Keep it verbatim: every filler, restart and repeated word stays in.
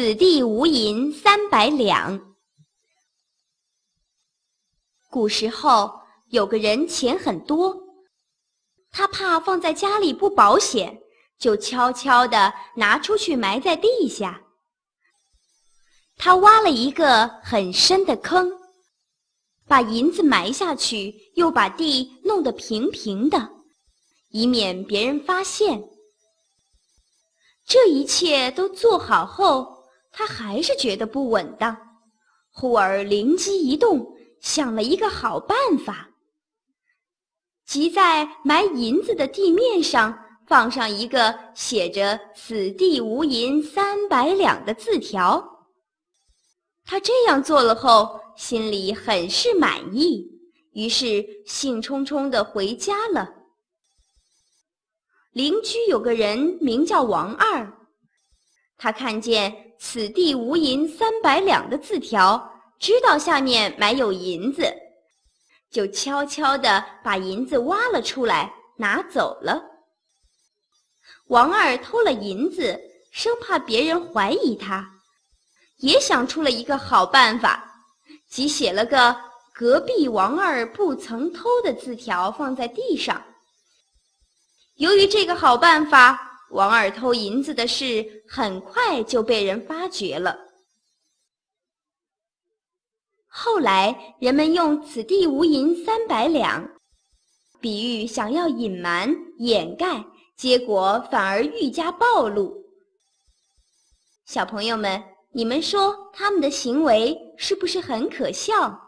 此地无银三百两。古时候有个人钱很多，他怕放在家里不保险，就悄悄地拿出去埋在地下。他挖了一个很深的坑，把银子埋下去，又把地弄得平平的，以免别人发现。这一切都做好后，他还是觉得不稳当，忽而灵机一动，想了一个好办法，即在埋银子的地面上放上一个写着“此地无银三百两”的字条。他这样做了后，心里很是满意，于是兴冲冲地回家了。邻居有个人名叫王二，他看见“此地无银三百两”的字条，知道下面埋有银子，就悄悄地把银子挖了出来，拿走了。王二偷了银子，生怕别人怀疑他，也想出了一个好办法，即写了个“隔壁王二不曾偷”的字条放在地上。由于这个好办法，王二偷银子的事很快就被人发觉了。后来，人们用“此地无银三百两”比喻想要隐瞒、掩盖，结果反而愈加暴露。小朋友们，你们说他们的行为是不是很可笑？